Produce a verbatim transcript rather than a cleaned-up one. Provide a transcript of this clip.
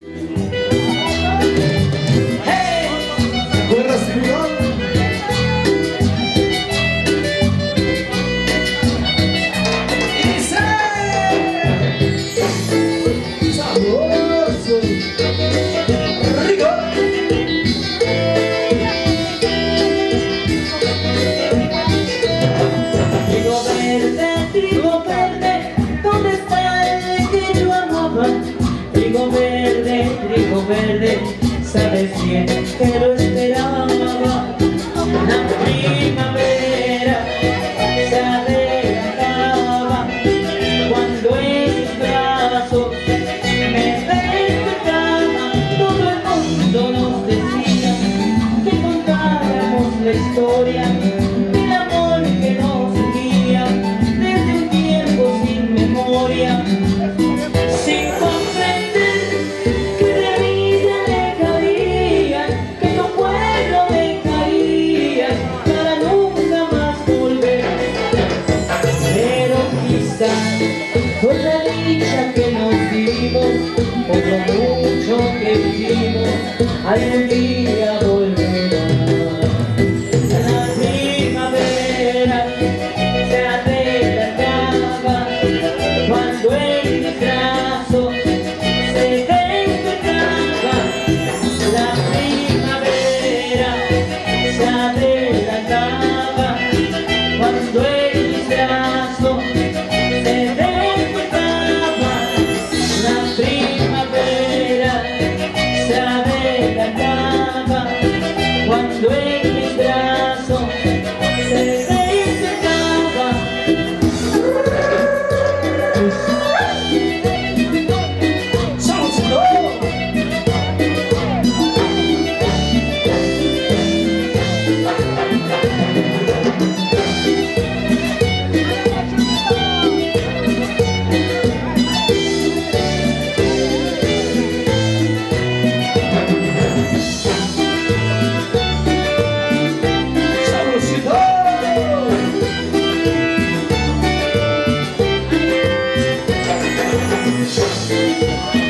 Trigo verde, trigo verde, sabes bien que lo esperaba. La primavera se adelantaba cuando en mis brazos me despertaba. Todo el mundo nos decía que contáramos la historia del amor que nos unía desde un tiempo sin memoria. Por la dicha que nos dimos, por lo mucho que vivimos, algún día volverá. La primavera se adelantaba cuando en mis brazos se despertaba. La primavera se adelantaba cuando en mis brazos se despertaba. La primavera se adelantaba cuando en mis brazos se despertaba. We'll be right back.